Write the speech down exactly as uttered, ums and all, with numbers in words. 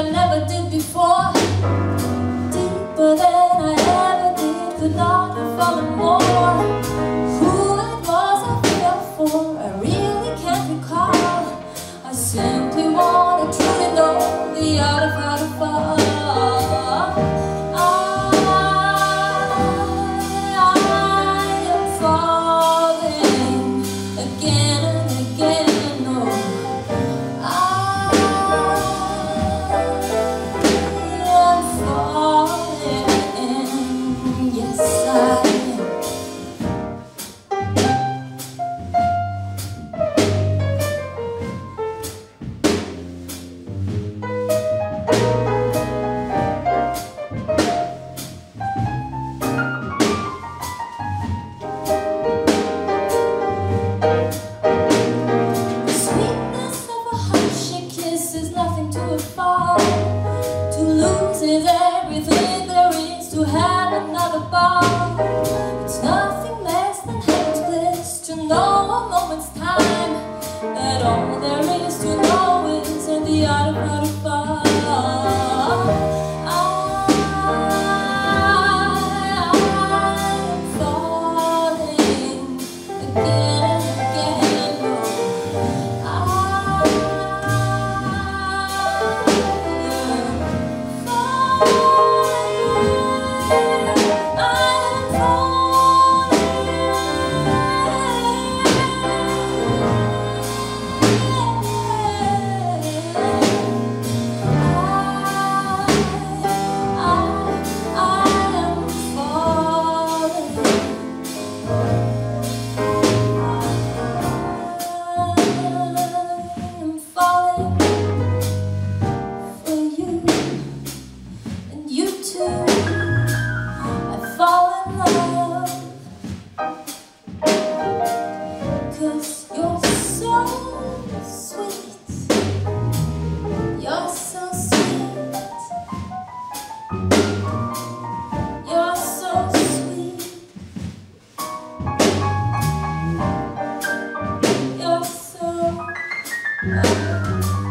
I never did before, deeper than I ever did, could not have fallen more. Who it was I fell for, I really can't recall. I simply wanted to know the art of how to fall. Is everything there is to have another ball. It's nothing less than heaven's bliss to know a moment's time, that all there is to know is in the art of how to fall. I, I am falling again and again. Oh, I I